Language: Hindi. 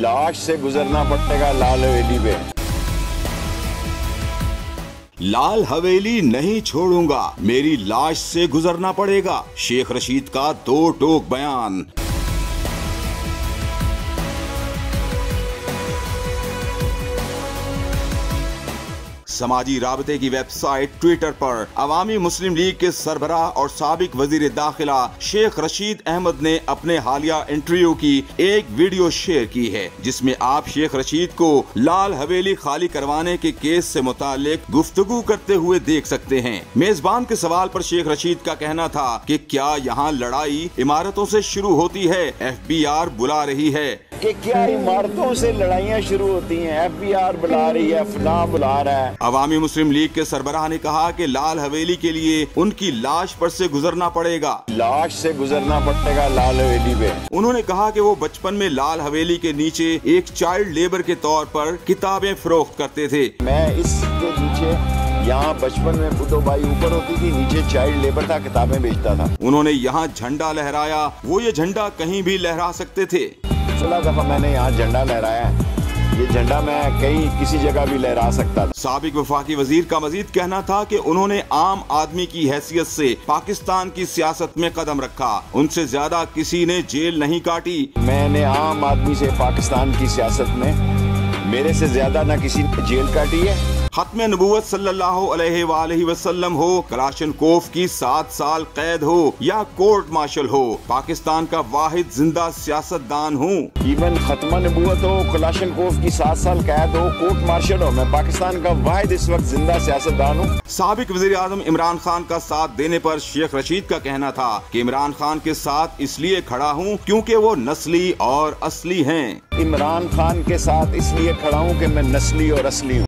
लाश से गुजरना पड़ेगा लाल हवेली पे। लाल हवेली नहीं छोड़ूंगा, मेरी लाश से गुजरना पड़ेगा, शेख रशीद का दो टोक बयान। समाजी राबते की वेबसाइट ट्विटर पर अवामी मुस्लिम लीग के सरबराह और साबिक वजीर दाखिला शेख रशीद अहमद ने अपने हालिया इंटरव्यू की एक वीडियो शेयर की है, जिसमें आप शेख रशीद को लाल हवेली खाली करवाने के केस से मुतालिक गुफ्तगू करते हुए देख सकते हैं। मेजबान के सवाल पर शेख रशीद का कहना था कि क्या यहाँ लड़ाई इमारतों से शुरू होती है, FBR बुला रही है कि क्या इमारतों से लड़ाइयाँ शुरू होती हैं, FBR बुला रही है, फला बुला रहा है। अवामी मुस्लिम लीग के सरबराह ने कहा कि लाल हवेली के लिए उनकी लाश पर से गुजरना पड़ेगा, लाश से गुजरना पड़ेगा लाल हवेली पे। उन्होंने कहा कि वो बचपन में लाल हवेली के नीचे एक चाइल्ड लेबर के तौर पर किताबें फरोख्त करते थे। मैं इसके नीचे यहाँ बचपन में बुद्धो भाई ऊपर होती थी, नीचे चाइल्ड लेबर था, किताबें बेचता था। उन्होंने यहाँ झंडा लहराया, वो ये झंडा कहीं भी लहरा सकते थे। 16 दफा मैंने यहाँ झंडा लहराया, ये झंडा मैं कहीं किसी जगह भी लहरा सकता था। साबिक वफाकी वजीर का मजीद कहना था कि उन्होंने आम आदमी की हैसियत से पाकिस्तान की सियासत में कदम रखा, उनसे ज्यादा किसी ने जेल नहीं काटी। मैंने आम आदमी से पाकिस्तान की सियासत में मेरे से ज्यादा ना किसी ने जेल काटी है। खत्म नबूवत सल्लल्लाहु अलैहि वसल्लम हो, कलाशनकोफ की 7 साल कैद हो या कोर्ट मार्शल हो, पाकिस्तान का वाहिद जिंदा सियासतदान हूँ। इवन खत्म नबूवत हो, कलाशनकोफ की 7 साल कैद हो, कोर्ट मार्शल हो, मैं पाकिस्तान का वाहिद इस वक्त जिंदा सियासतदान हूँ। साबिक वज़ीर आज़म इमरान खान का साथ देने पर शेख रशीद का कहना था कि इमरान खान के साथ इसलिए खड़ा हूँ क्योंकि वो नस्ली और असली है। इमरान खान के साथ इसलिए खड़ा हूँ कि मैं नस्ली और असली हूँ।